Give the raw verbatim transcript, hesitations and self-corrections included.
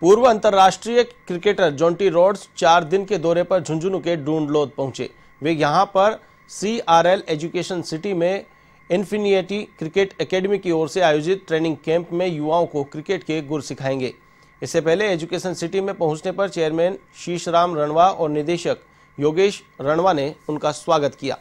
पूर्व अंतर्राष्ट्रीय cricketer Jonty rods चार दिन के दौरे पर झुंझुनूं के डूंडलोद पहुंचे। वे यहां पर C R L education city में इन्फिनियटी क्रिकेट एकेडमी की ओर से आयोजित ट्रेनिंग कैंप में युवाओं को क्रिकेट के गुर सिखाएंगे। इससे पहले एजुकेशन सिटी में पहुंचने पर चेयरमैन शीशराम रणवा और निदेशक योगेश रणवा ने उनका स्वागत किया।